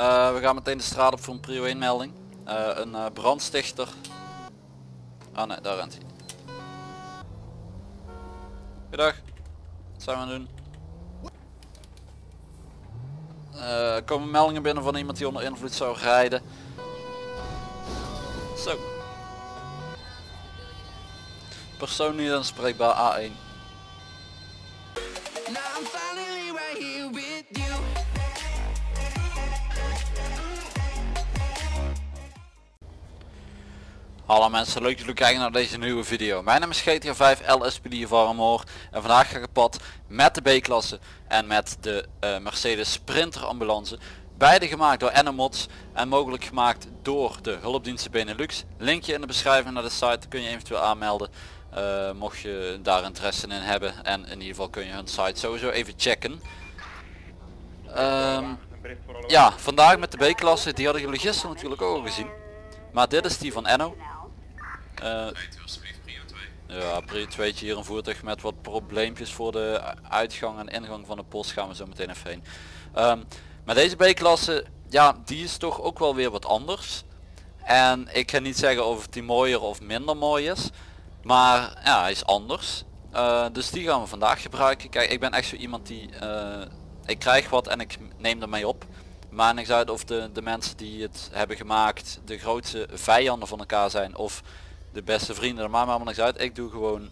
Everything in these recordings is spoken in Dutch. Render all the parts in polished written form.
We gaan meteen de straat op voor een prio 1 melding. Een brandstichter. Ah nee, daar rent hij. Goedendag. Wat zijn we aan het doen? Er komen meldingen binnen van iemand die onder invloed zou rijden. Zo. Persoon niet aanspreekbaar, A1. Hallo mensen, leuk dat jullie kijken naar deze nieuwe video. Mijn naam is GTA 5 LSPDFR en vandaag ga ik op pad met de B-klasse en met de Mercedes Sprinter ambulance. Beide gemaakt door EnnoMods en mogelijk gemaakt door de Hulpdiensten Benelux. Linkje in de beschrijving naar de site, kun je eventueel aanmelden mocht je daar interesse in hebben. En in ieder geval kun je hun site sowieso even checken. Ja, vandaag met de B-klasse, die hadden jullie gisteren natuurlijk ook al gezien. Maar dit is die van Enno. Ja, prio 2 hier, een voertuig met wat probleempjes voor de uitgang en ingang van de post, gaan we zo meteen even heen. Maar deze B-klasse, ja, die is toch ook wel weer wat anders. En ik ga niet zeggen of die mooier of minder mooi is. Maar ja, hij is anders. Dus die gaan we vandaag gebruiken. Kijk, ik ben echt zo iemand die... ik krijg wat en ik neem ermee op. Maar niks uit of de mensen die het hebben gemaakt de grootste vijanden van elkaar zijn of de beste vrienden. Er maakt me allemaal niks uit. Ik doe gewoon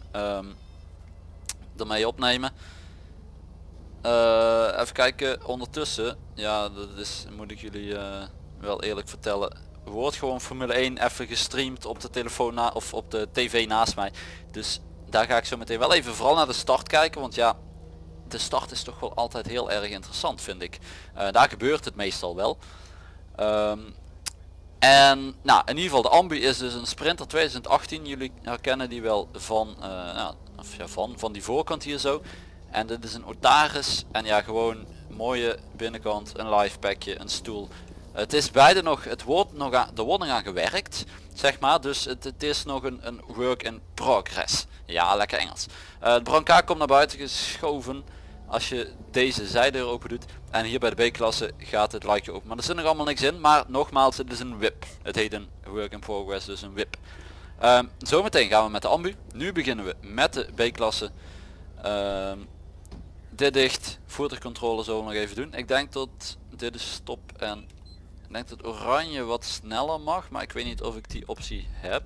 ermee opnemen. Even kijken ondertussen. Ja, dat is, moet ik jullie wel eerlijk vertellen. Wordt gewoon Formule 1 even gestreamd op de telefoon of op de tv naast mij. Dus daar ga ik zo meteen wel even vooral naar de start kijken. Want ja, de start is toch wel altijd heel erg interessant, vind ik. Daar gebeurt het meestal wel. En nou, in ieder geval de ambu is dus een Sprinter 2018. Jullie herkennen die wel van, nou, of ja, van die voorkant hier zo. En dit is een Otaris. En ja, gewoon mooie binnenkant, een lifepackje, een stoel. Het is beide nog, het wordt nog aan, er wordt nog aan gewerkt, zeg maar. Dus het is nog een work in progress. Ja, lekker Engels. Het brancard komt naar buiten geschoven als je deze zijdeur open doet. En hier bij de B-klasse gaat het luikje open. Maar er zit nog allemaal niks in. Maar nogmaals, het is een whip. Het heet een work in progress, dus een whip. Zometeen gaan we met de ambu. Nu beginnen we met de B-klasse. Dit dicht. Voertuigcontrole zullen we nog even doen. Ik denk dat dit is stop en... Ik denk dat oranje wat sneller mag, maar ik weet niet of ik die optie heb.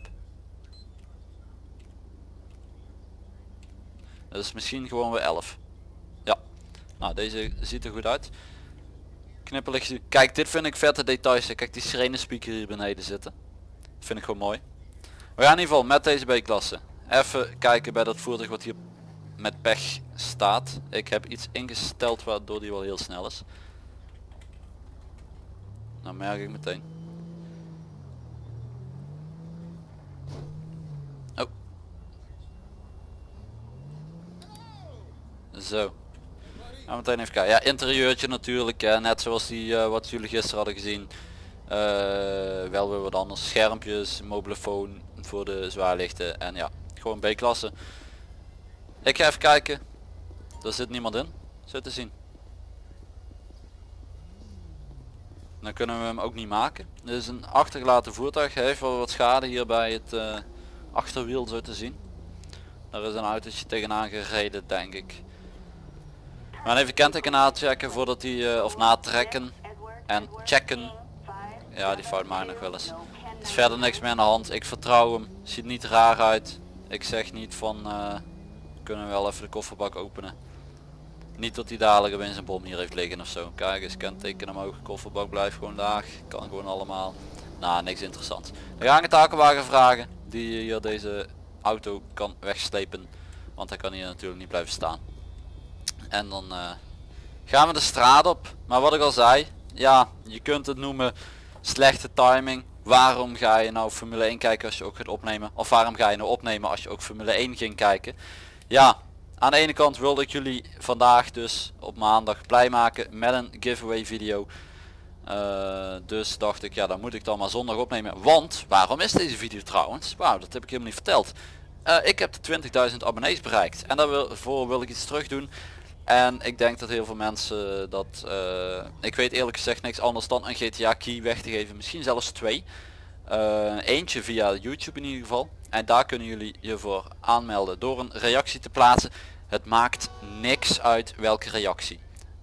Dat is misschien gewoon weer 11. Ja. Nou, deze ziet er goed uit. Knipperlicht. Kijk, dit vind ik vette details. Kijk, die sirene speaker hier beneden zitten. Dat vind ik gewoon mooi. We gaan in ieder geval met deze B-klasse even kijken bij dat voertuig wat hier met pech staat. Ik heb iets ingesteld waardoor die wel heel snel is. Nou merk ik meteen. Oh. Zo. Nou, meteen even kijken. Ja, interieurtje natuurlijk. Hè. Net zoals die wat jullie gisteren hadden gezien. Wel weer wat anders. Schermpjes, mobielefoon voor de zwaarlichten. En ja, gewoon B-klasse. Ik ga even kijken. Er zit niemand in. Zo te zien. Dan kunnen we hem ook niet maken. Dit is een achtergelaten voertuig. Hij heeft wel wat schade hier bij het achterwiel zo te zien. Daar is een autootje tegenaan gereden, denk ik. We gaan even kenteken nachecken voordat hij... of natrekken. En checken. Ja, die fout maakt nog wel eens. Er is verder niks meer aan de hand. Ik vertrouw hem. Ziet niet raar uit. Ik zeg niet van... kunnen we wel even de kofferbak openen. Niet dat hij dadelijk opeens een bom hier heeft liggen ofzo. Kijk eens, kenteken omhoog, kofferbak blijft gewoon laag. Kan gewoon allemaal. Nou, niks interessants. Dan ga ik een takelwagen vragen die hier deze auto kan wegslepen. Want hij kan hier natuurlijk niet blijven staan. En dan gaan we de straat op. Maar wat ik al zei, ja, je kunt het noemen slechte timing. Waarom ga je nou Formule 1 kijken als je ook gaat opnemen? Of waarom ga je nou opnemen als je ook Formule 1 ging kijken? Ja. Aan de ene kant wilde ik jullie vandaag dus op maandag blij maken met een giveaway video. Dus dacht ik, ja, dan moet ik dan maar zondag opnemen. Want, waarom is deze video trouwens? Wauw, dat heb ik helemaal niet verteld. Ik heb de 20.000 abonnees bereikt. En daarvoor wil ik iets terug doen. En ik denk dat heel veel mensen dat... ik weet eerlijk gezegd niks anders dan een GTA key weg te geven. Misschien zelfs twee. Eentje via YouTube in ieder geval. En daar kunnen jullie je voor aanmelden door een reactie te plaatsen. Het maakt niks uit welke reactie.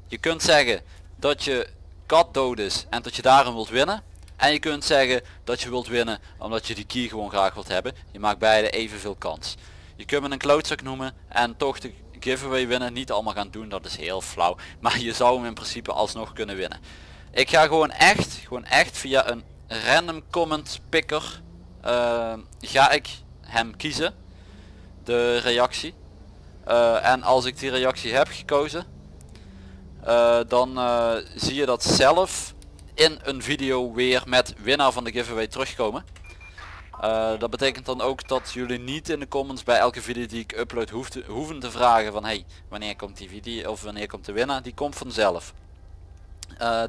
Je kunt zeggen dat je kat dood is en dat je daarom wilt winnen. En je kunt zeggen dat je wilt winnen omdat je die key gewoon graag wilt hebben. Je maakt beide evenveel kans. Je kunt me een klootzak noemen en toch de giveaway winnen. Niet allemaal gaan doen, dat is heel flauw. Maar je zou hem in principe alsnog kunnen winnen. Ik ga gewoon echt via een random comment picker ga ik hem kiezen. De reactie. En als ik die reactie heb gekozen. Dan zie je dat zelf in een video weer met winnaar van de giveaway terugkomen. Dat betekent dan ook dat jullie niet in de comments bij elke video die ik upload hoeven te vragen van hey, wanneer komt die video of wanneer komt de winnaar. Die komt vanzelf.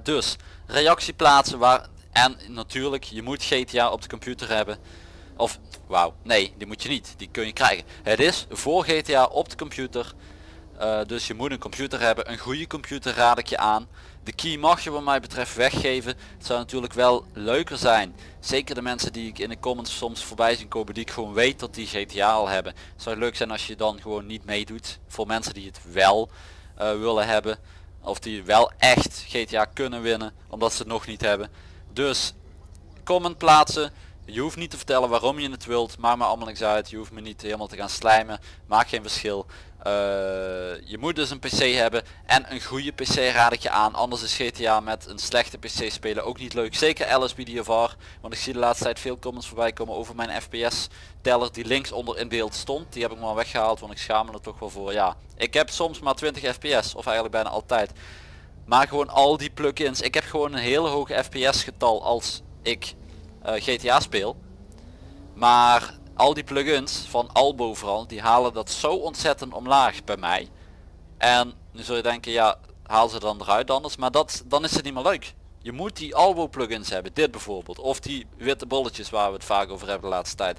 Dus reactie plaatsen waar, en natuurlijk je moet GTA op de computer hebben. Of wauw, nee die moet je niet, die kun je krijgen. Het is voor GTA op de computer. Dus je moet een computer hebben, een goede computer raad ik je aan. De key mag je wat mij betreft weggeven. Het zou natuurlijk wel leuker zijn. Zeker de mensen die ik in de comments soms voorbij zien komen die ik gewoon weet dat die GTA al hebben. Het zou leuk zijn als je dan gewoon niet meedoet. Voor mensen die het wel willen hebben. Of die wel echt GTA kunnen winnen. Omdat ze het nog niet hebben. Dus comment plaatsen. Je hoeft niet te vertellen waarom je het wilt. Maakt me allemaal niks uit. Je hoeft me niet helemaal te gaan slijmen. Maakt geen verschil. Je moet dus een pc hebben en een goede pc raad ik je aan, anders is GTA met een slechte pc spelen ook niet leuk, zeker LSPDFR, want ik zie de laatste tijd veel comments voorbij komen over mijn fps teller die linksonder in beeld stond. Die heb ik maar weggehaald, want ik schaam me er toch wel voor. Ja, ik heb soms maar 20 fps, of eigenlijk bijna altijd, maar gewoon al die plugins, ik heb gewoon een hele hoge fps getal als ik GTA speel, maar al die plugins van Albo vooral, die halen dat zo ontzettend omlaag bij mij. En nu zul je denken, ja, haal ze dan eruit anders. Maar dat, dan is het niet meer leuk. Je moet die Albo plugins hebben, dit bijvoorbeeld. Of die witte bolletjes waar we het vaak over hebben de laatste tijd.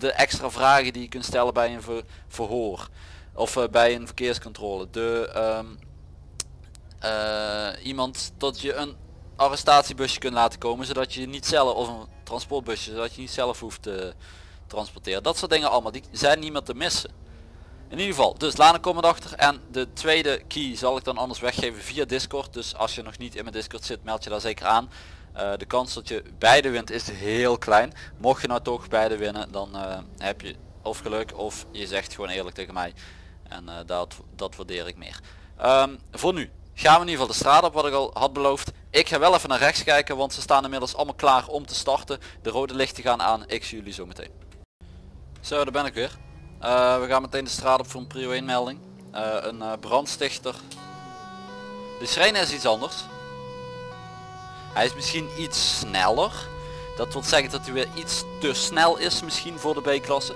De extra vragen die je kunt stellen bij een verhoor. Of bij een verkeerscontrole. Iemand dat je een arrestatiebusje kunt laten komen, zodat je niet zelf, of een transportbusje, zodat je niet zelf hoeft te... transporteren. Dat soort dingen allemaal. Die zijn niet meer te missen. In ieder geval. Dus laat een comment achter. En de tweede key zal ik dan anders weggeven via Discord. Dus als je nog niet in mijn Discord zit, meld je daar zeker aan. De kans dat je beide wint is heel klein. Mocht je nou toch beide winnen, dan heb je of geluk of je zegt gewoon eerlijk tegen mij. En dat waardeer ik meer. Voor nu gaan we in ieder geval de straat op, wat ik al had beloofd. Ik ga wel even naar rechts kijken, want ze staan inmiddels allemaal klaar om te starten. De rode lichten gaan aan. Ik zie jullie zo meteen. Zo, daar ben ik weer. We gaan meteen de straat op voor een prio 1 melding. Een brandstichter. De sirene is iets anders. Hij is misschien iets sneller. Dat wil zeggen dat hij weer iets te snel is misschien voor de B-klasse.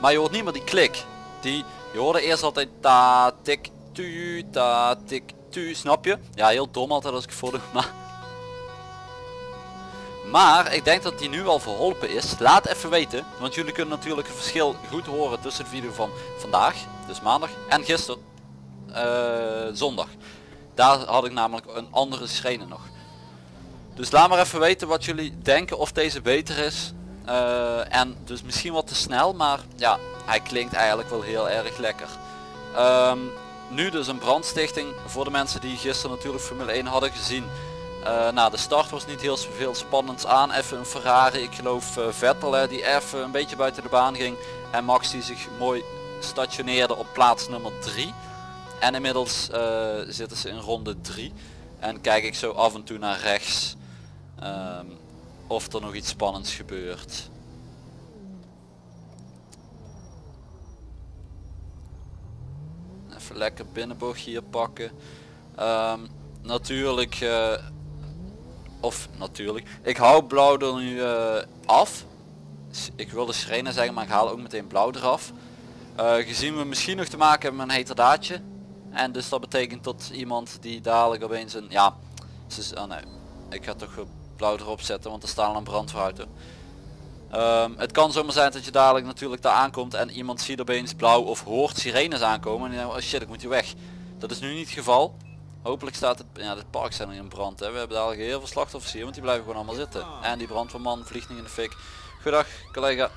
Maar je hoort niet meer die klik. Je hoorde eerst altijd ta tik tu, ta tik tu, snap je? Ja, heel dom altijd als ik het voordoe, maar... Maar ik denk dat die nu al verholpen is. Laat even weten. Want jullie kunnen natuurlijk het verschil goed horen tussen de video van vandaag. Dus maandag. En gisteren. Zondag. Daar had ik namelijk een andere sirene nog. Dus laat maar even weten wat jullie denken. Of deze beter is. En dus misschien wat te snel. Maar ja. Hij klinkt eigenlijk wel heel erg lekker. Nu dus een brandstichting. Voor de mensen die gisteren natuurlijk Formule 1 hadden gezien. Nou, de start was niet heel veel spannends aan. Even een Ferrari, ik geloof Vettel, die even een beetje buiten de baan ging. En Max die zich mooi stationeerde op plaats nummer 3. En inmiddels zitten ze in ronde 3. En kijk ik zo af en toe naar rechts. Of er nog iets spannends gebeurt. Even lekker binnenbocht hier pakken. Natuurlijk, ik hou blauw er nu af. Ik wilde sirene zeggen, maar ik haal ook meteen blauw eraf. Gezien we misschien nog te maken hebben met een heterdaadje. En dus dat betekent dat iemand die dadelijk opeens een... Ja, nee, ik ga toch blauw erop zetten, want er staan al een brandweerauto. Het kan zomaar zijn dat je dadelijk natuurlijk daar aankomt en iemand ziet opeens blauw of hoort sirenes aankomen. En dan, oh shit, ik moet hier weg. Dat is nu niet het geval. Hopelijk staat het, ja, dit park staat in brand. Hè. We hebben dadelijk heel veel slachtoffers hier, want die blijven gewoon allemaal zitten. En die brandweerman vliegt niet in de fik. Goedendag collega.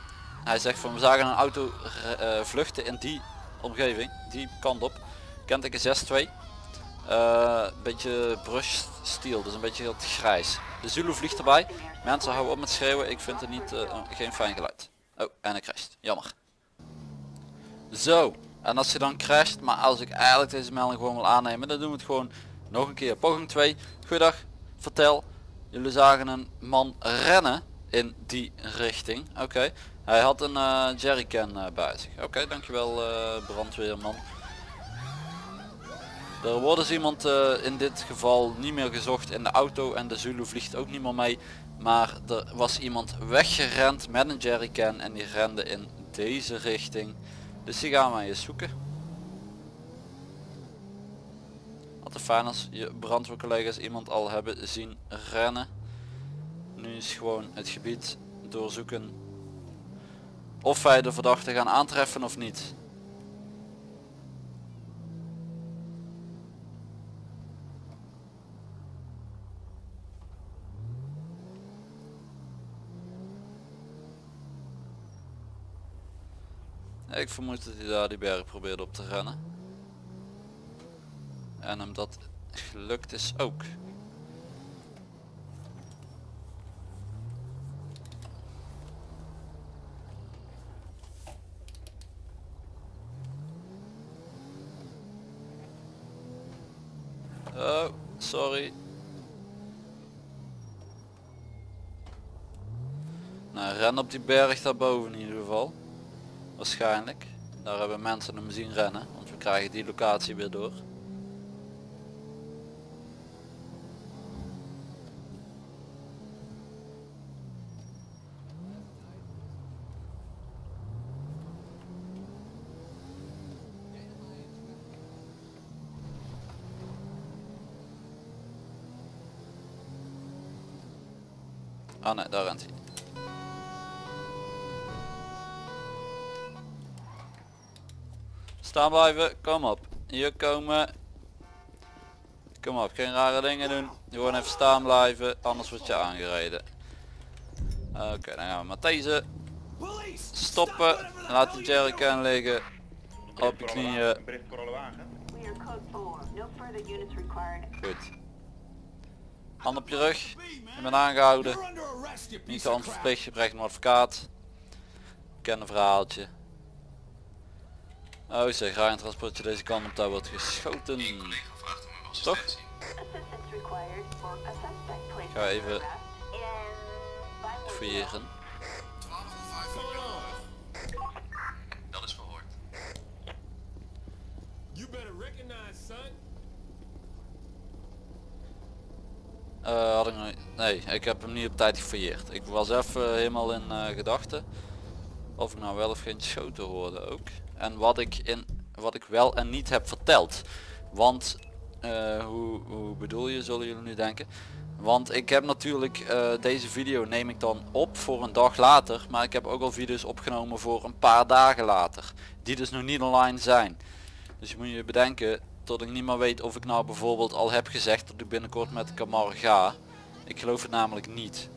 Hij zegt van we zagen een auto vluchten in die omgeving, die kant op. Kenteken 6-2. Beetje brushed steel, dus een beetje heel grijs. De Zulu vliegt erbij. Mensen houden op met schreeuwen, ik vind het niet, geen fijn geluid. Oh, en hij crasht. Jammer. Zo, en als je dan crasht, maar als ik eigenlijk deze melding gewoon wil aannemen, dan doen we het gewoon nog een keer. Poging 2. Goeiedag, vertel. Jullie zagen een man rennen in die richting. Oké, hij had een jerrycan bij zich. Oké, dankjewel brandweerman. Er wordt dus iemand in dit geval niet meer gezocht in de auto en de Zulu vliegt ook niet meer mee. Maar er was iemand weggerend met een jerrycan en die rende in deze richting. Dus die gaan wij eens zoeken. Altijd fijn als je brandweercollega's iemand al hebben zien rennen. Nu is gewoon het gebied doorzoeken. Of wij de verdachte gaan aantreffen of niet. Ik vermoed dat hij daar die berg probeerde op te rennen. En hem dat gelukt is ook. Oh, sorry. Nou, ren op die berg daarboven in ieder geval. Waarschijnlijk. Daar hebben mensen hem zien rennen. Want we krijgen die locatie weer door. Ah nee, daar rent hij. Staan blijven, kom op. Hier komen. Kom op, geen rare dingen doen. Gewoon even staan blijven, anders word je aangereden. Oké, dan gaan we met deze stoppen. Laat de jerrycan liggen. Op je knieën. Goed. Hand op je rug. Ik ben aangehouden. Niet te verplicht, je brengt een advocaat. Bekende verhaaltje. Oh zeg, ga een transportje deze kant op, daar wordt geschoten. Toch? Ik ga even fouilleren. Dat is verhoord. Had ik nog niet... Nee, ik heb hem niet op tijd gefouilleerd. Ik was even helemaal in gedachten. Of ik nou wel of geen schoten hoorde ook. En wat ik wel en niet heb verteld. Want, hoe bedoel je, zullen jullie nu denken. Want ik heb natuurlijk, deze video neem ik dan op voor een dag later. Maar ik heb ook al video's opgenomen voor een paar dagen later. Die dus nog niet online zijn. Dus je moet je bedenken, tot ik niet meer weet of ik nou bijvoorbeeld al heb gezegd dat ik binnenkort met Kamar ga. Ik geloof het namelijk niet.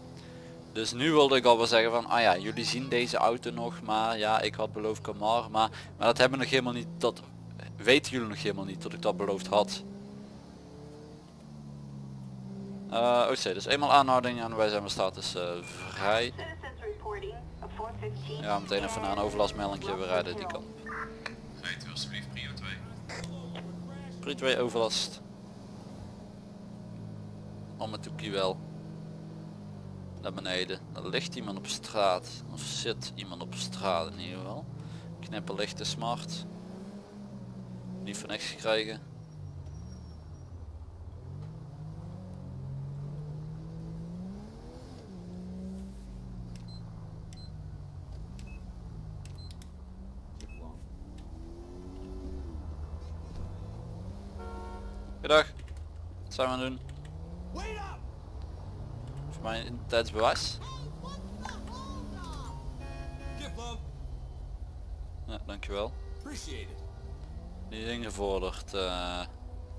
Dus nu wilde ik al wel zeggen van, ah ja, jullie zien deze auto nog, maar ja, ik had beloofd Kamar, maar dat hebben we nog helemaal niet, dat weten jullie nog helemaal niet, dat ik dat beloofd had. Dus eenmaal aanhouding en wij zijn van status vrij. Ja, meteen even naar een overlastmelding, we rijden die kant. Rijdt u alstublieft prio 2. Prio 2 overlast. Om het toekie wel. Naar beneden. Er ligt iemand op straat. Of zit iemand op straat in ieder geval. Knipperlicht is smart. Niet voor niks gekregen. Goedendag. Wat zijn we aan het doen? Mijn identiteitsbewijs. Ja, dankjewel. Die is ingevorderd.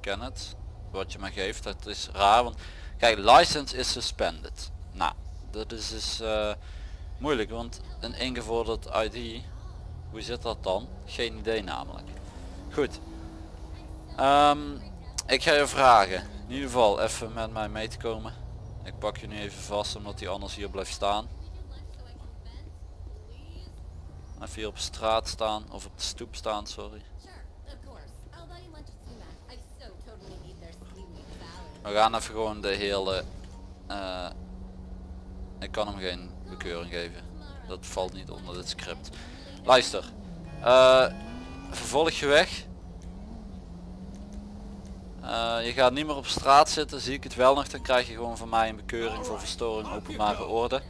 ken het. Wat je me geeft, dat is raar, want kijk, license is suspended. Nou, dat is dus moeilijk, want een ingevorderd ID, hoe zit dat dan? Geen idee namelijk. Goed. Ik ga je vragen, in ieder geval even met mij mee te komen. Ik pak je nu even vast, omdat die anders hier blijft staan. Even hier op straat staan, of op de stoep staan, sorry. We gaan even gewoon de hele... ik kan hem geen bekeuring geven. Dat valt niet onder dit script. Luister. Vervolg je weg. Je gaat niet meer op straat zitten. Zie ik het wel nog, dan krijg je gewoon van mij een bekeuring voor verstoring openbare orde.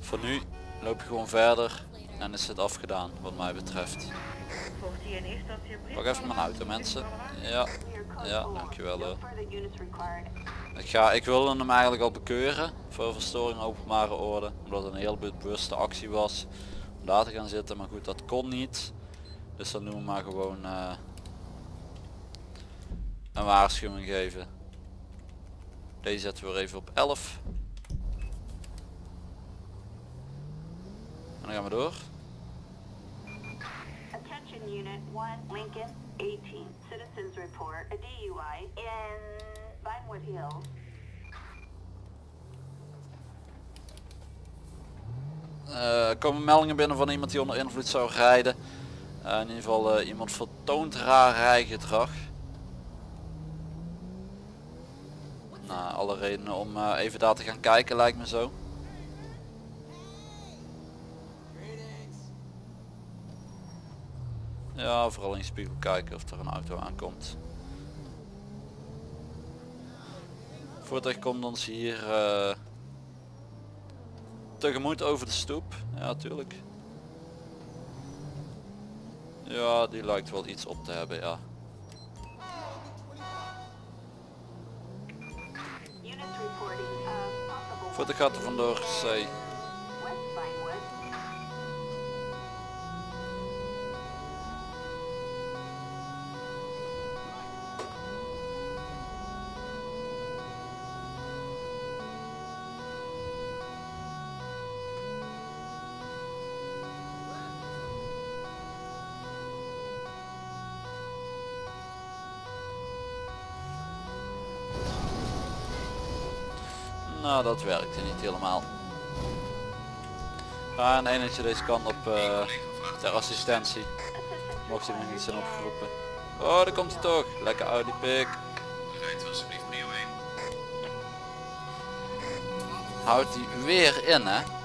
Voor nu loop je gewoon verder. En is het afgedaan wat mij betreft. Pak even mijn auto, mensen. Ja. Ja, dankjewel hoor. Ik wilde hem eigenlijk al bekeuren voor verstoring openbare orde. Omdat het een heel bewuste actie was om daar te gaan zitten. Maar goed, dat kon niet. Dus dan doen we maar gewoon een waarschuwing geven. Deze zetten we weer even op 11. En dan gaan we door. Attention unit 1 Lincoln 18 citizens report a DUI in Vinewood Hills. Komen meldingen binnen van iemand die onder invloed zou rijden. In ieder geval iemand vertoont raar rijgedrag. Nou, alle redenen om even daar te gaan kijken lijkt me zo. Ja, vooral in de spiegel kijken of er een auto aankomt. Voertuig komt ons hier tegemoet over de stoep. Ja, tuurlijk. Ja, die lijkt wel iets op te hebben, ja. Voertuig gaat er vandoor, C. Nou, dat werkte niet helemaal. Ga een enetje deze kant op ter assistentie. Mocht hij nog niet zijn opgeroepen. Oh, daar komt hij toch. Lekker Audi pik. Rijd alsjeblieft prio 1. Houdt hij weer in, hè?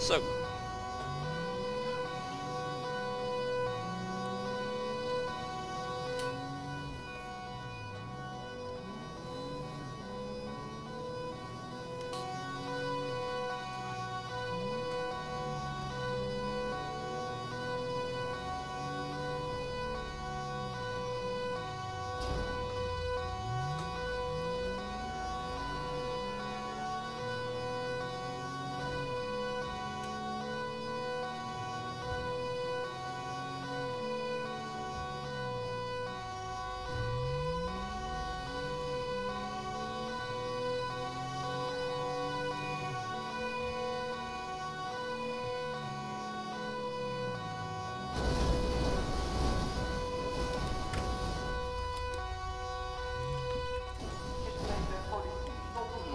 Zo.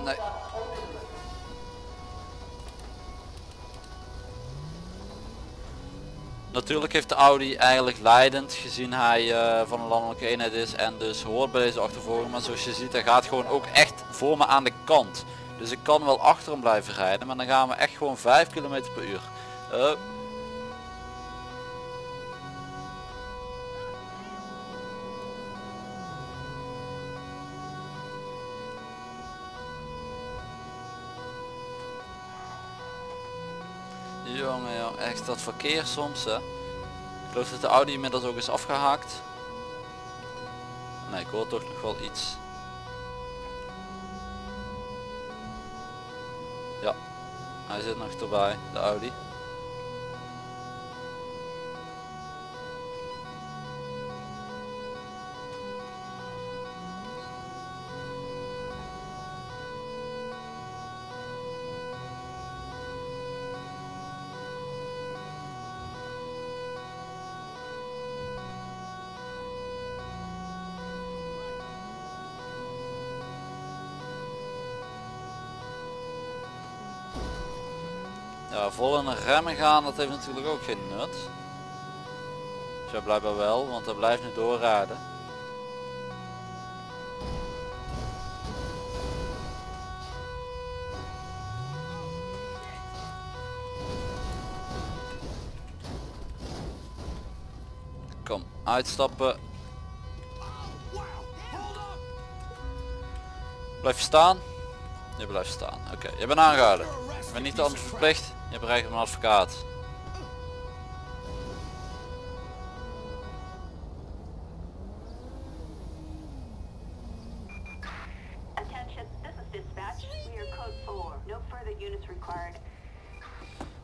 Nee. Natuurlijk heeft de Audi eigenlijk leidend gezien hij van een landelijke eenheid is en dus hoort bij deze achtervolging. Maar zoals je ziet, hij gaat gewoon ook echt voor me aan de kant. Dus ik kan wel achter hem blijven rijden, maar dan gaan we echt gewoon 5 km per uur. Jongen, echt dat verkeer soms, hè. Ik geloof dat de Audi inmiddels ook is afgehaakt. Nee, ik hoor toch nog wel iets. Ja, Hij zit nog erbij, de Audi. Ja, vol in de remmen gaan, dat heeft natuurlijk ook geen nut. Zo blijkbaar wel, want hij blijft nu doorrijden. Kom, uitstappen. Blijf je staan? Je blijft staan. Oké, je bent aangehouden. Je bent niet anders verplicht. Je bereikt een advocaat.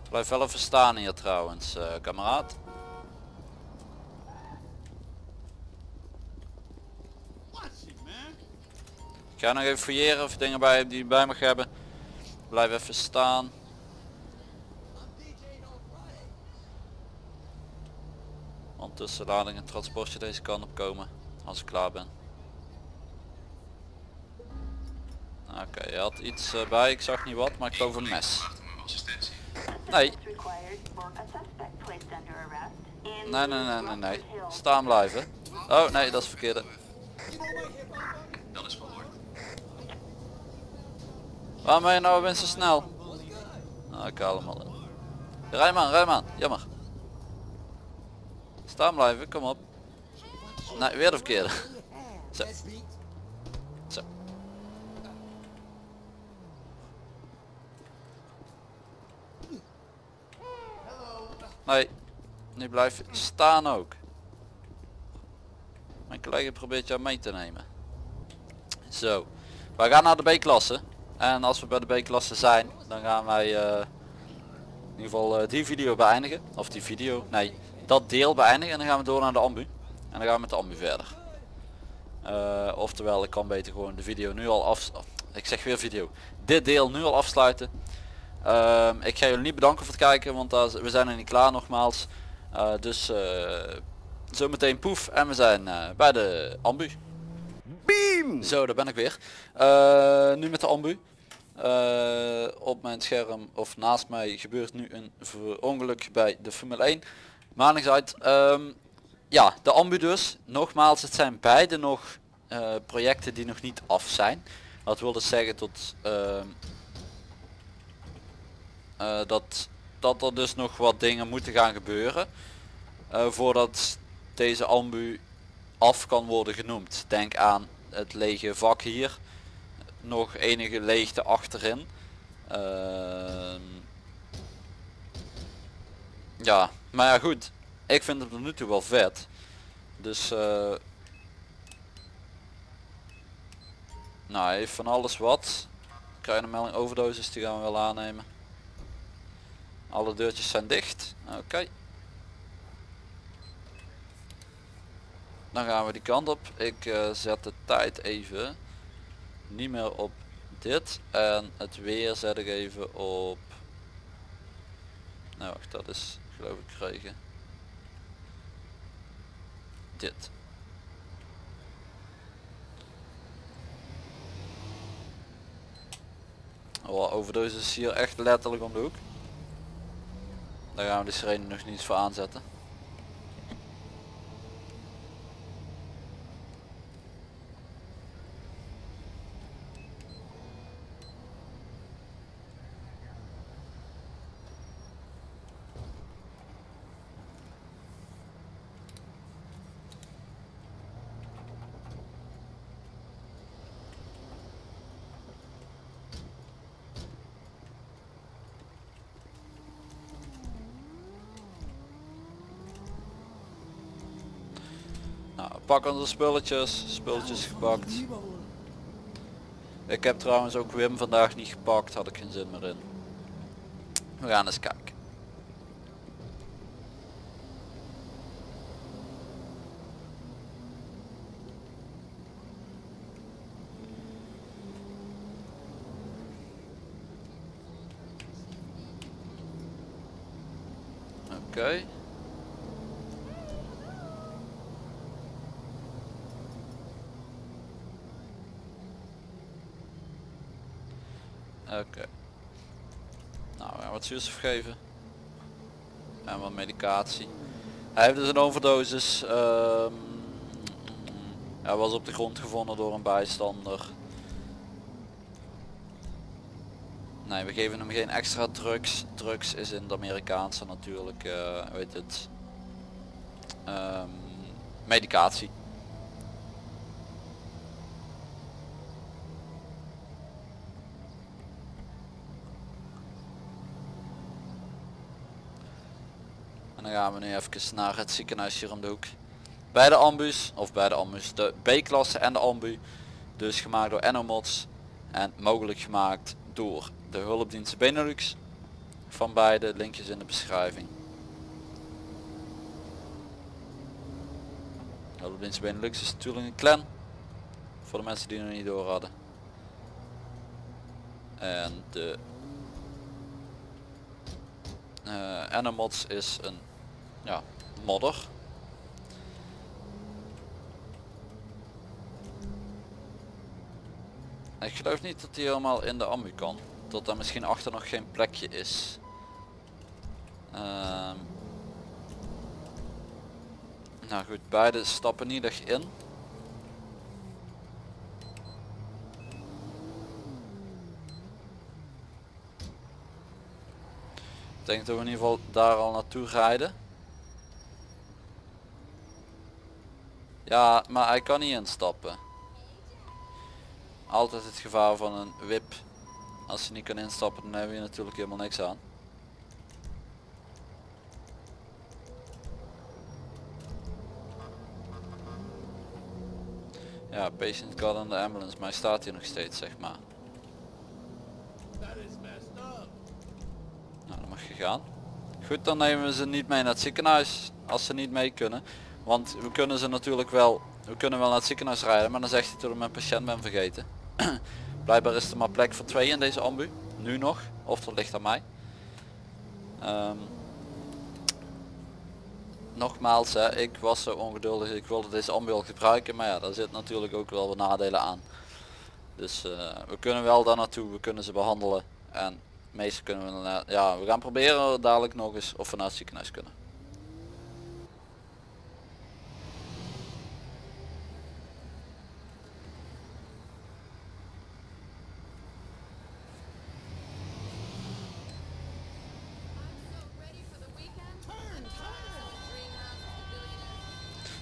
Blijf wel even staan hier trouwens, kameraad. Ik ga nog even fouilleren of je dingen bij die je bij mag hebben. Blijf even staan. Tussen lading en transportje deze kant op komen als ik klaar ben. Oké, je had iets bij, ik zag niet wat, maar ik geloof een mes. Nee. Nee. Staan blijven. Oh nee, dat is verkeerde. Waarom ben je nou weer zo snel? Nou, ik haal hem al in. Rij maar, jammer. Staan blijven, kom op. Nee, weer de verkeerde. Zo. Nee, nu blijf je staan ook. Mijn collega probeert jou mee te nemen. Zo. Wij gaan naar de B-klasse. En als we bij de B-klasse zijn, dan gaan wij in ieder geval die video beëindigen. Of die video, nee. Dat deel beëindigen en dan gaan we door naar de ambu. En dan gaan we met de ambu verder. Oftewel, ik kan beter gewoon de video nu al dit deel nu al afsluiten. Ik ga jullie niet bedanken voor het kijken, want we zijn er niet klaar nogmaals. Zo meteen poef en we zijn bij de ambu. Beam! Zo, daar ben ik weer. Nu met de ambu. Op mijn scherm of naast mij gebeurt nu een ongeluk bij de Formule 1. Maar niks uit. Ja, de ambu dus. Nogmaals, het zijn beide nog projecten die nog niet af zijn. Dat wil dus zeggen tot, dat er dus nog wat dingen moeten gaan gebeuren. Voordat deze ambu af kan worden genoemd. Denk aan het lege vak hier. Nog enige leegte achterin. Ja, maar ja goed, ik vind het tot nu toe wel vet. Dus nou, heeft van alles wat. Ik krijg een melding overdosis, die gaan we wel aannemen. Alle deurtjes zijn dicht. Oké. Dan gaan we die kant op. Ik zet de tijd even niet meer op dit. En het weer zet ik even op... Nou wacht, dat is... geloof ik kregen dit overdosis is hier echt letterlijk om de hoek. Daar gaan we de sirene nog niet voor aanzetten. Pak onze spulletjes gepakt. Ik heb trouwens ook Wim vandaag niet gepakt, had ik geen zin meer in. We gaan eens kijken. Oké. Oké. Nou, we gaan wat zuurstof geven. En wat medicatie. Hij heeft dus een overdosis. Hij was op de grond gevonden door een bijstander. Nee, we geven hem geen extra drugs. Drugs is in het Amerikaanse natuurlijk, weet het, medicatie. En dan gaan we nu even naar het ziekenhuis hier om de hoek. Bij de ambu's, of bij de ambu's, de B-klasse en de ambu. Dus gemaakt door EnnoMods en mogelijk gemaakt door de Hulpdiensten Benelux. Van beide linkjes in de beschrijving. Hulpdiensten Benelux is natuurlijk een clan, voor de mensen die er nog niet door hadden. En de EnnoMods is een, ja, modder. Ik geloof niet dat hij helemaal in de ambu kan. Tot daar misschien achter nog geen plekje is. Nou goed, beide stappen niet echt in. Ik denk dat we in ieder geval daar al naartoe rijden. Ja, maar hij kan niet instappen. Altijd het gevaar van een wip. Als je niet kan instappen, dan hebben we natuurlijk helemaal niks aan. Ja, patient car in de ambulance, maar hij staat hier nog steeds, zeg maar. Nou, dat mag je gaan. Goed, dan nemen we ze niet mee naar het ziekenhuis als ze niet mee kunnen. Want we kunnen ze natuurlijk wel, we kunnen wel naar het ziekenhuis rijden, maar dan zegt hij dat ik mijn patiënt ben vergeten. Blijkbaar is er maar plek voor 2 in deze ambu. Nu nog. Of dat ligt aan mij. Nogmaals, hè, ik was zo ongeduldig. Ik wilde deze ambu al gebruiken. Maar ja, daar zit natuurlijk ook wel wat nadelen aan. Dus we kunnen wel daar naartoe. We kunnen ze behandelen. En meestal kunnen we daarna, ja, we gaan proberen dadelijk nog eens of we naar het ziekenhuis kunnen.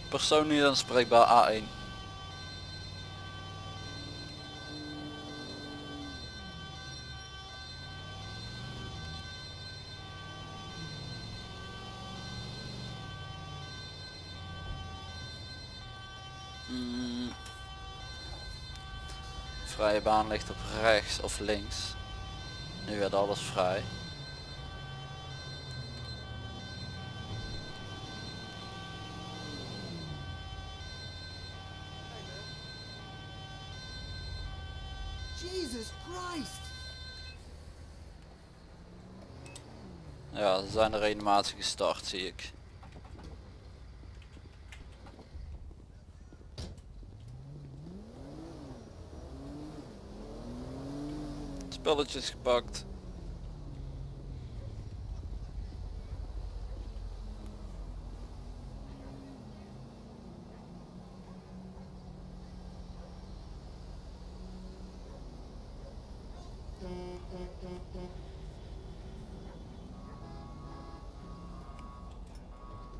Persoon niet aanspreekbaar, A1. Vrije baan ligt op rechts of links. Nu werd alles vrij. Ja, ze zijn de reanimatie gestart, zie ik. Spulletjes gepakt.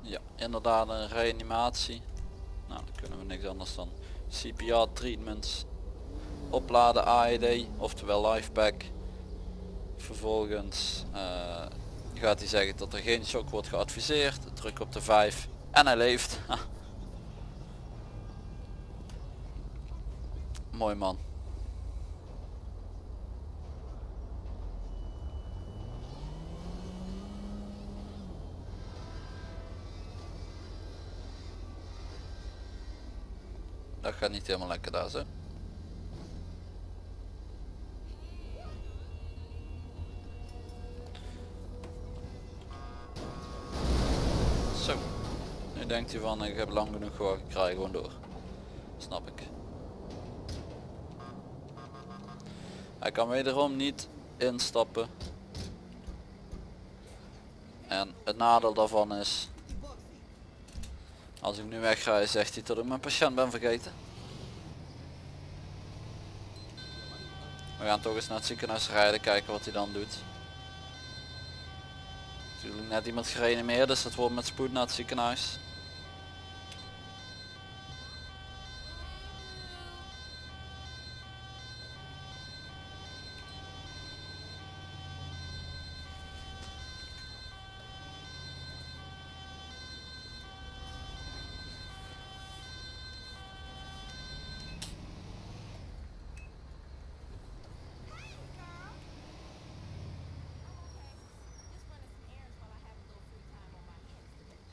Ja, inderdaad een reanimatie. Nou, dan kunnen we niks anders dan CPR treatments. Opladen AED, oftewel lifepack. Vervolgens gaat hij zeggen dat er geen shock wordt geadviseerd. Druk op de 5 en hij leeft. Mooi man. Dat gaat niet helemaal lekker daar zo. Zo. Nu denkt hij van ik heb lang genoeg gewacht, ik rij gewoon door. Snap ik. Hij kan wederom niet instappen. En het nadeel daarvan is, als ik nu wegga, zegt hij dat ik mijn patiënt ben vergeten. We gaan toch eens naar het ziekenhuis rijden, kijken wat hij dan doet. Natuurlijk net iemand gereanimeerd, dus dat wordt met spoed naar het ziekenhuis.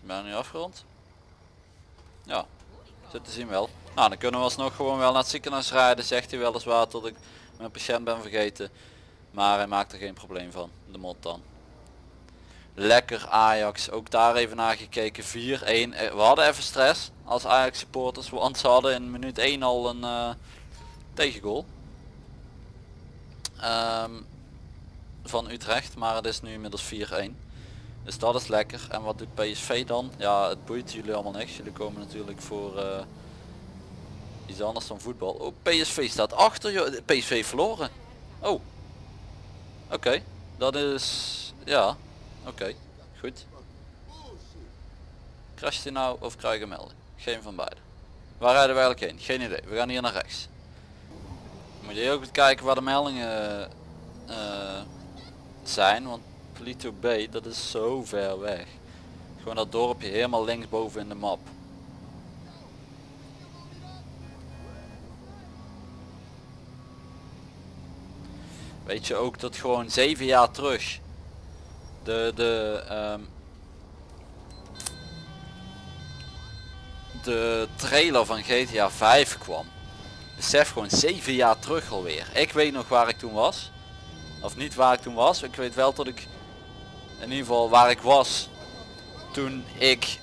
Ben nu afgerond? Ja, zit te zien wel. Nou, dan kunnen we alsnog gewoon wel naar het ziekenhuis rijden. Zegt hij weliswaar dat ik mijn patiënt ben vergeten. Maar hij maakt er geen probleem van. De mot dan. Lekker Ajax. Ook daar even naar gekeken. 4-1. We hadden even stress als Ajax supporters. Want ze hadden in minuut 1 al een tegengoal. Van Utrecht. Maar het is nu inmiddels 4-1. Dus dat is lekker. En wat doet PSV dan? Ja, het boeit jullie allemaal niks. Jullie komen natuurlijk voor iets anders dan voetbal. Oh, PSV staat achter. PSV verloren. Oh. Oké. Dat is... Ja. Oké. Goed. Crasht hij nou of krijg ik een melding? Geen van beide. Waar rijden we eigenlijk heen? Geen idee. We gaan hier naar rechts. Moet je ook kijken waar de meldingen zijn. Want... Plito Bay, dat is zo ver weg. Gewoon dat dorpje helemaal linksboven in de map. Weet je ook dat gewoon 7 jaar terug de trailer van GTA 5 kwam. Besef gewoon 7 jaar terug alweer. Ik weet nog waar ik toen was. Of niet waar ik toen was. Ik weet wel dat ik... In ieder geval waar ik was toen ik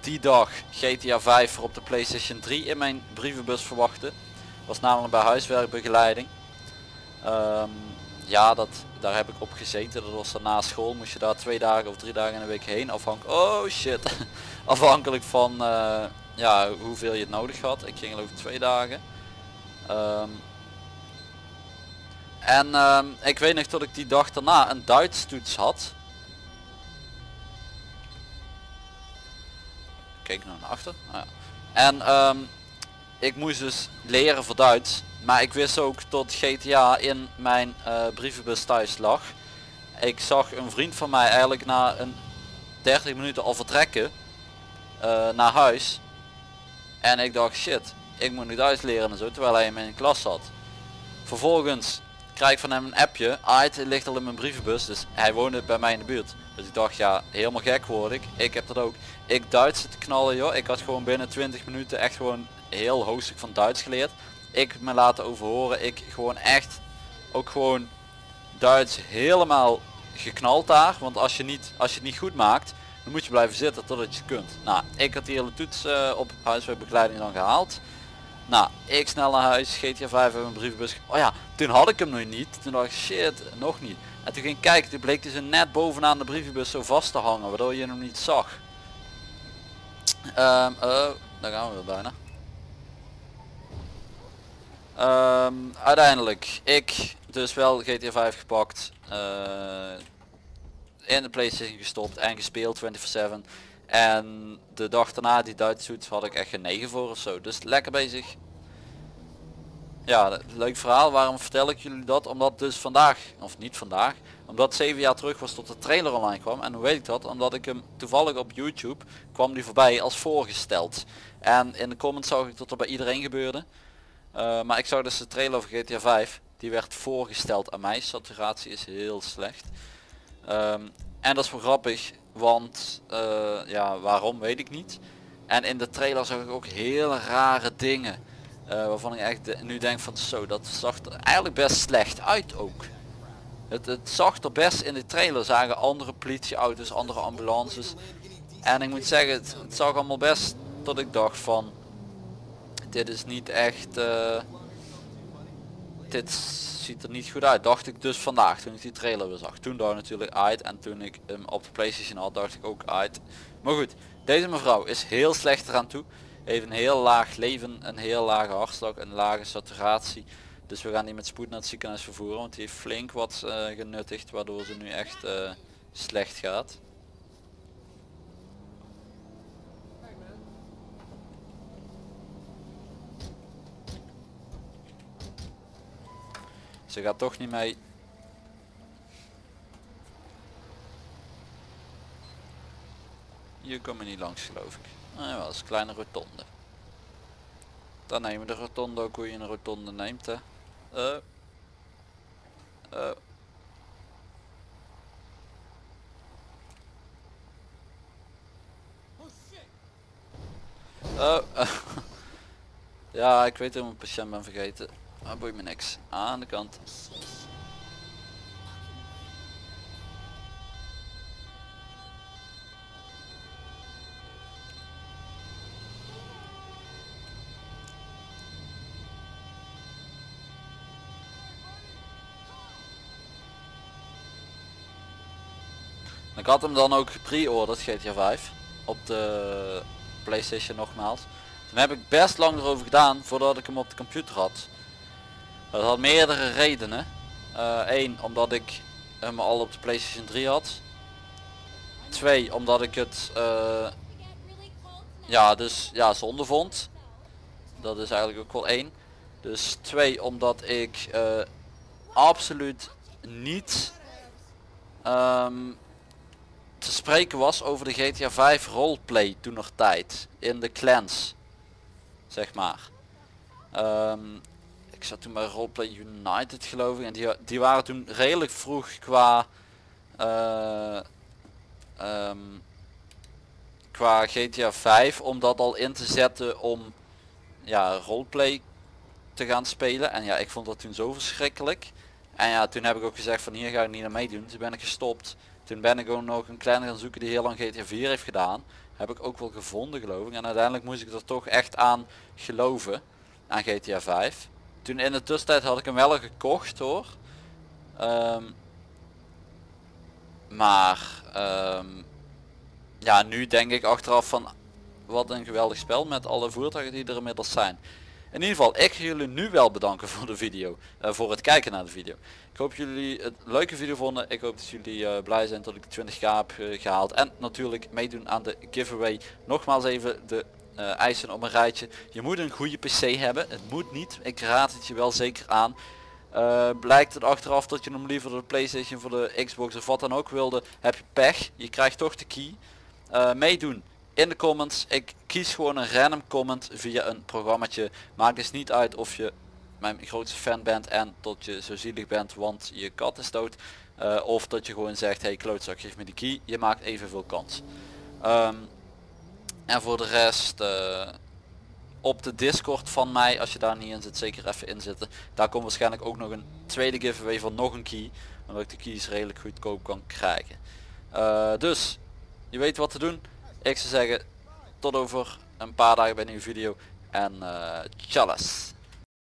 die dag GTA 5 voor op de PlayStation 3 in mijn brievenbus verwachtte. Was namelijk bij huiswerkbegeleiding. Ja, daar heb ik op gezeten. Dat was dan na school. Moest je daar 2 dagen of 3 dagen in de week heen. Afhankelijk van ja, hoeveel je het nodig had. Ik ging geloof 2 dagen. Ik weet nog dat ik die dag daarna een Duits toets had. Kijk nou naar achter. Ah, ja. En ik moest dus leren voor Duits. Maar ik wist ook dat GTA in mijn brievenbus thuis lag. Ik zag een vriend van mij eigenlijk na een 30 minuten al vertrekken naar huis. En ik dacht shit, ik moet nu Duits leren en zo. Terwijl hij in mijn klas zat. Vervolgens krijg ik van hem een appje. Ah, het ligt al in mijn brievenbus. Dus hij woonde bij mij in de buurt. Dus ik dacht ja, helemaal gek word ik. Ik heb dat ook. Ik Duits te knallen joh. Ik had gewoon binnen 20 minuten echt gewoon heel hoofdstuk van Duits geleerd. Ik me laten overhoren. Ik gewoon echt ook gewoon Duits helemaal geknald daar. Want als je het niet goed maakt, dan moet je blijven zitten totdat je het kunt. Nou, ik had die hele toets op huiswerkbegeleiding dan gehaald. Nou, ik snel naar huis, GTA 5 in mijn brievenbus. Oh ja, toen had ik hem nog niet. Toen dacht ik, shit, nog niet. En toen ging ik kijken, toen bleek dus een net bovenaan de brievenbus zo vast te hangen, waardoor je hem niet zag. Daar gaan we weer bijna. Uiteindelijk, ik dus wel GTA 5 gepakt. In de PlayStation gestopt en gespeeld 24/7. En de dag daarna die Duits toets had ik echt een 9 voor ofzo. Dus lekker bezig. Ja, leuk verhaal. Waarom vertel ik jullie dat? Omdat dus vandaag, of niet vandaag, omdat 7 jaar terug was tot de trailer online kwam. En hoe weet ik dat? Omdat ik hem toevallig op YouTube kwam die voorbij als voorgesteld. En in de comments zag ik dat dat bij iedereen gebeurde. Maar ik zag dus de trailer van GTA 5. Die werd voorgesteld aan mij. Saturatie is heel slecht. En dat is wel grappig. Want ja, waarom weet ik niet. En in de trailer zag ik ook hele rare dingen. Waarvan ik echt nu denk van zo, dat zag er eigenlijk best slecht uit ook. Het zag er best, in de trailer zagen andere politieauto's, andere ambulances. En ik moet zeggen, het zag allemaal best dat ik dacht van, dit is niet echt, dit ziet er niet goed uit. Dacht ik dus vandaag toen ik die trailer weer zag. Toen dacht ik natuurlijk uit en toen ik hem op de PlayStation had dacht ik ook uit. Maar goed, deze mevrouw is heel slecht eraan toe. Heeft een heel laag leven, een heel lage hartslag, een lage saturatie. Dus we gaan die met spoed naar het ziekenhuis vervoeren, want die heeft flink wat genuttigd, waardoor ze nu echt slecht gaat. Ze gaat toch niet mee. Hier komen we niet langs, geloof ik. Nou ja, dat is een kleine rotonde. Dan nemen we de rotonde ook hoe je een rotonde neemt, hè. Ja, ik weet dat ik mijn patiënt ben vergeten. Maar boeit me niks. Aan de kant. Ik had hem dan ook gepre-orderd, GTA 5, op de PlayStation nogmaals. Toen heb ik best lang erover gedaan voordat ik hem op de computer had. Dat had meerdere redenen. Eén, omdat ik hem al op de PlayStation 3 had. Twee, omdat ik het zonde vond. Dat is eigenlijk ook wel één. Dus twee, omdat ik absoluut niet te spreken was over de GTA 5 roleplay toenertijd in de clans, zeg maar. Ik zat toen bij Roleplay United, geloof ik, en die waren toen redelijk vroeg qua GTA 5 om dat al in te zetten om ja roleplay te gaan spelen. En ja, ik vond dat toen zo verschrikkelijk. En ja, toen heb ik ook gezegd van hier ga ik niet naar meedoen. Toen ben ik gestopt. Toen ben ik ook nog een kleine gaan zoeken die heel lang GTA 4 heeft gedaan. Heb ik ook wel gevonden, geloof ik. En uiteindelijk moest ik er toch echt aan geloven. Aan GTA 5. Toen in de tussentijd had ik hem wel gekocht hoor. Ja, nu denk ik achteraf van wat een geweldig spel met alle voertuigen die er inmiddels zijn. In ieder geval, ik ga jullie nu wel bedanken voor de video. Voor het kijken naar de video. Ik hoop jullie het leuke video vonden. Ik hoop dat jullie blij zijn dat ik 20k heb gehaald. En natuurlijk meedoen aan de giveaway. Nogmaals even de eisen op een rijtje. Je moet een goede PC hebben. Het moet niet. Ik raad het je wel zeker aan. Blijkt het achteraf dat je hem liever voor de PlayStation, voor de Xbox of wat dan ook wilde. Heb je pech. Je krijgt toch de key. Meedoen. In de comments, ik kies gewoon een random comment via een programmaatje. Maakt dus niet uit of je mijn grootste fan bent en tot je zo zielig bent want je kat is dood. Of dat je gewoon zegt, hey klootzak geef me die key. Je maakt evenveel kans. En voor de rest, op de Discord van mij, als je daar niet in zit, zeker even inzitten. Daar komt waarschijnlijk ook nog een tweede giveaway van nog een key. Omdat ik de keys redelijk goedkoop kan krijgen. Dus, je weet wat te doen. Ik zou zeggen, tot over een paar dagen bij een nieuwe video en tjallas.